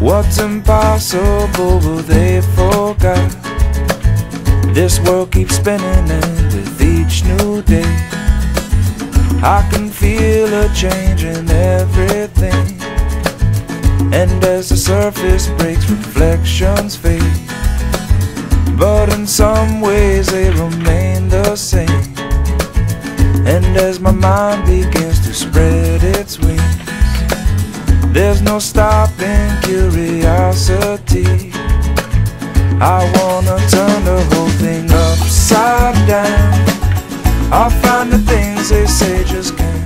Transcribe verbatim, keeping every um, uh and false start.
What's impossible, well, they forgot. This world keeps spinning and with each new day I can feel a change in everything. And as the surface breaks, reflections fade, but in some ways they remain the same. And as my mind begins to spread its wings, there's no stopping curiosity. I wanna turn the whole thing upside down. I'll find the things they say just can't